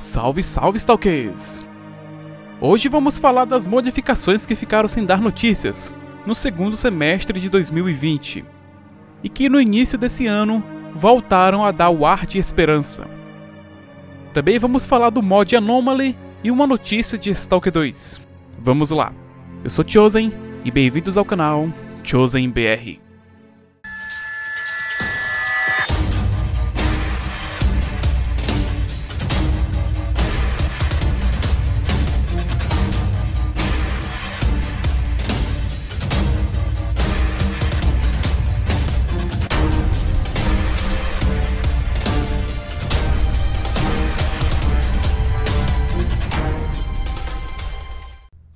Salve, salve, Stalkers! Hoje vamos falar das modificações que ficaram sem dar notícias no segundo semestre de 2020 e que no início desse ano voltaram a dar o ar de esperança. Também vamos falar do mod Anomaly e uma notícia de Stalker 2. Vamos lá, eu sou Chosen e bem-vindos ao canal ChosenBR.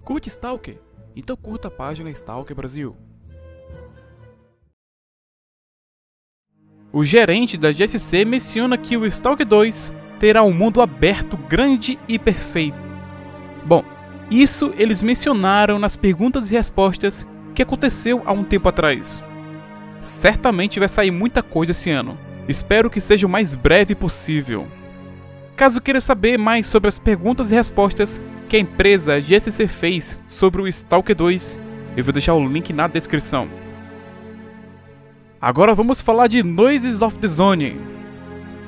Curte Stalker? Então curta a página Stalker Brasil. O gerente da GSC menciona que o Stalker 2 terá um mundo aberto, grande e perfeito. Bom, isso eles mencionaram nas perguntas e respostas que aconteceu há um tempo atrás. Certamente vai sair muita coisa esse ano. Espero que seja o mais breve possível. Caso queira saber mais sobre as perguntas e respostas que a empresa GSC fez sobre o Stalker 2, eu vou deixar o link na descrição. Agora vamos falar de Noises of the Zone.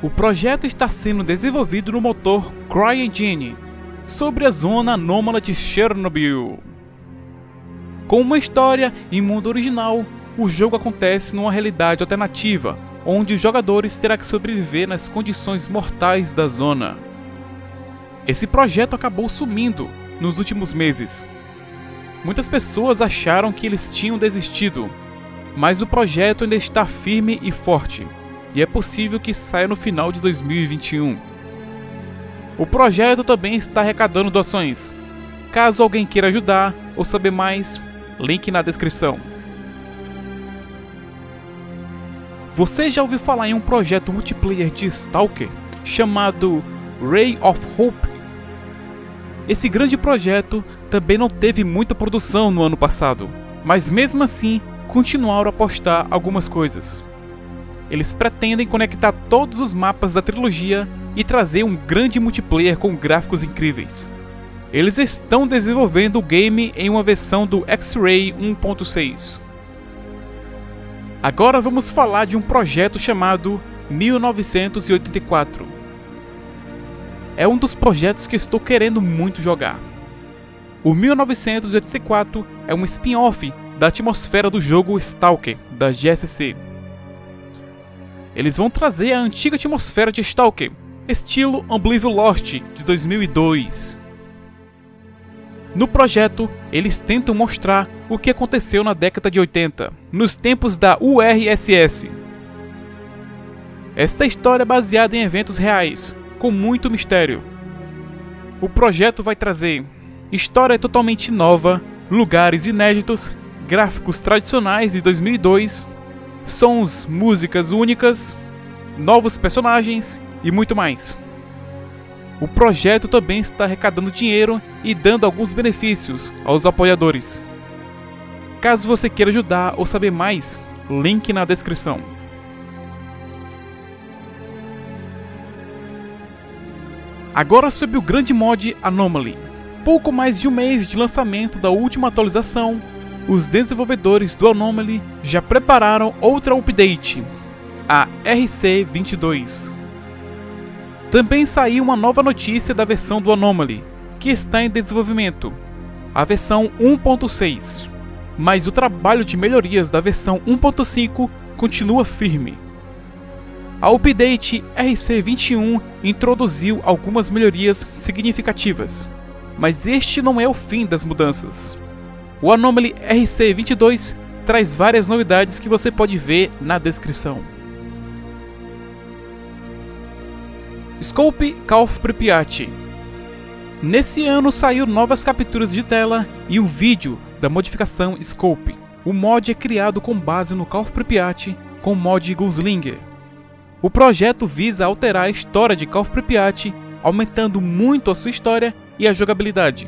O projeto está sendo desenvolvido no motor CryEngine, sobre a zona anômala de Chernobyl. Com uma história em mundo original, o jogo acontece numa realidade alternativa, onde os jogadores terão que sobreviver nas condições mortais da zona. Esse projeto acabou sumindo nos últimos meses. Muitas pessoas acharam que eles tinham desistido, mas o projeto ainda está firme e forte, e é possível que saia no final de 2021. O projeto também está arrecadando doações. Caso alguém queira ajudar ou saber mais, link na descrição. Você já ouviu falar em um projeto multiplayer de Stalker chamado Ray of Hope? Esse grande projeto também não teve muita produção no ano passado, mas mesmo assim continuaram a postar algumas coisas. Eles pretendem conectar todos os mapas da trilogia e trazer um grande multiplayer com gráficos incríveis. Eles estão desenvolvendo o game em uma versão do X-Ray 1.6. Agora vamos falar de um projeto chamado 1984. É um dos projetos que estou querendo muito jogar. O 1984 é um spin-off da atmosfera do jogo Stalker, da GSC. Eles vão trazer a antiga atmosfera de Stalker, estilo Oblivion Lost de 2002. No projeto, eles tentam mostrar o que aconteceu na década de 80, nos tempos da URSS. Esta história é baseada em eventos reais, com muito mistério. O projeto vai trazer história totalmente nova, lugares inéditos, gráficos tradicionais de 2002, sons, músicas únicas, novos personagens e muito mais. O projeto também está arrecadando dinheiro e dando alguns benefícios aos apoiadores. Caso você queira ajudar ou saber mais, link na descrição. Agora sobre o grande mod Anomaly. Pouco mais de um mês de lançamento da última atualização, os desenvolvedores do Anomaly já prepararam outra update, a RC22. Também saiu uma nova notícia da versão do Anomaly, que está em desenvolvimento, a versão 1.6, mas o trabalho de melhorias da versão 1.5 continua firme. A update RC21 introduziu algumas melhorias significativas, mas este não é o fim das mudanças. O Anomaly RC22 traz várias novidades que você pode ver na descrição. Scope Call of Pripyat. Nesse ano saiu novas capturas de tela e um vídeo da modificação Scope. O mod é criado com base no Call of Pripyat com o mod Gunslinger. O projeto visa alterar a história de Call of Pripyat, aumentando muito a sua história e a jogabilidade.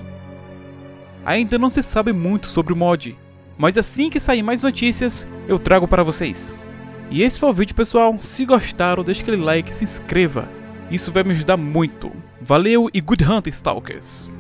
Ainda não se sabe muito sobre o mod, mas assim que sair mais notícias, eu trago para vocês. E esse foi o vídeo, pessoal. Se gostaram, deixa aquele like, se inscreva. Isso vai me ajudar muito. Valeu e good hunt, Stalkers!